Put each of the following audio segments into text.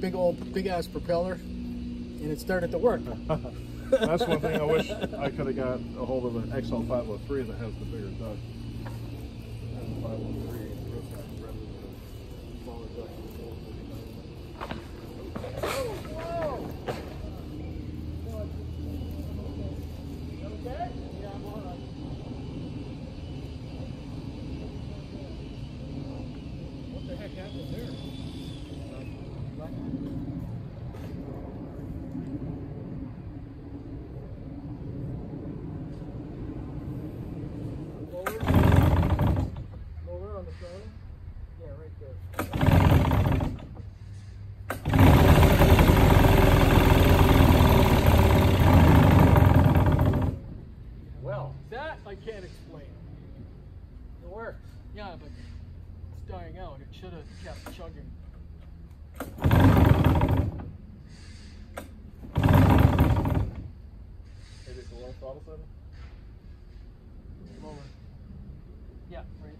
big old, big ass propeller, and it started to work. That's one thing I wish I could have got a hold of, an XL503 that has the bigger duct. Should have kept chugging. Maybe it's a low throttle setting? Lower. Yeah, right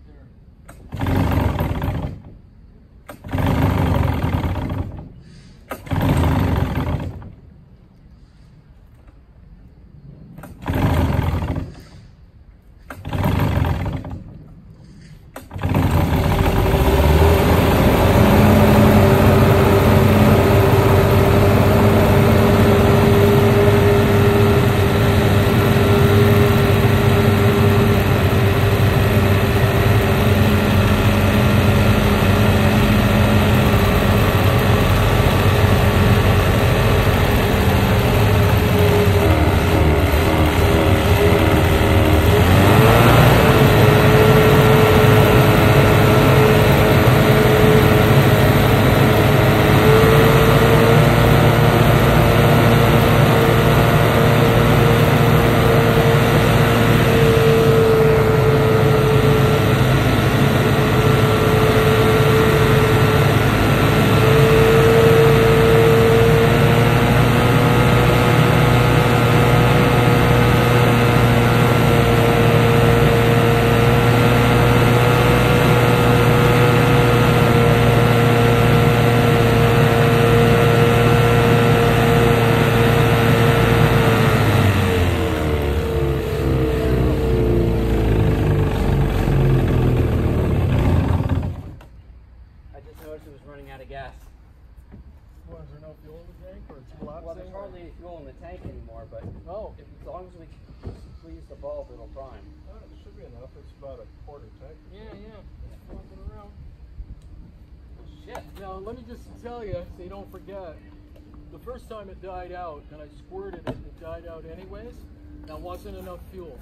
died out, and I squirted it, it died out anyways. That wasn't enough fuel.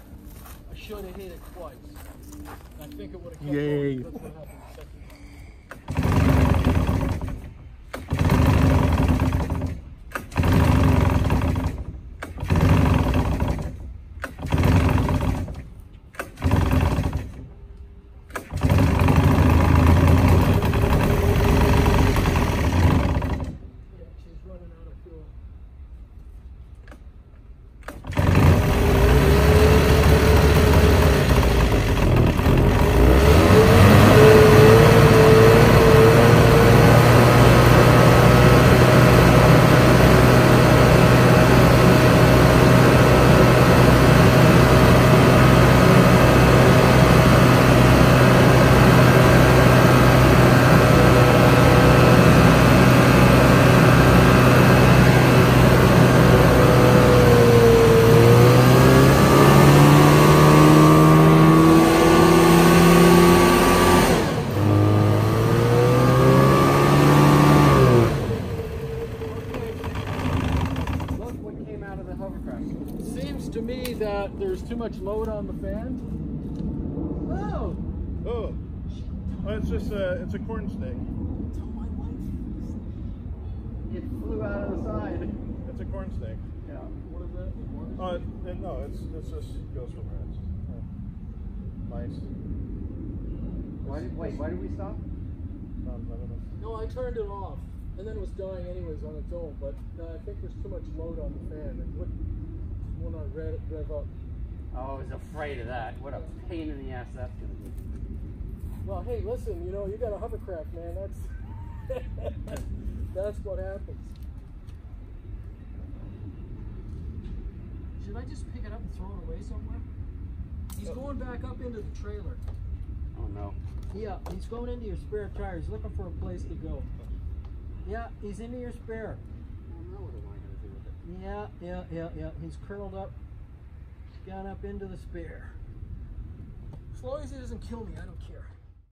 I should have hit it twice. I think it would have kept going. That's what happened the second time. Too much load on the fan. Oh! Oh! Well, it's just it's a corn snake. Oh, my wife. It flew out of the side. It's a corn snake. Yeah. What is that? Oh, no, it's just goes from there. Mice. Why did we stop? No, I turned it off, and then it was dying anyways on its own. But I think there's too much load on the fan. It wouldn't want to rev up. Oh, I was afraid of that. What a pain in the ass that's gonna be. Well, hey, listen, you know, you got a hovercraft, man. That's That's what happens. Should I just pick it up and throw it away somewhere? He's going back up into the trailer. Oh no. Yeah, he's going into your spare tire. He's looking for a place to go. Yeah, he's into your spare. Well, now what am I going to do with it? Yeah. He's curled up, gone up into the spare. As long as he doesn't kill me, I don't care.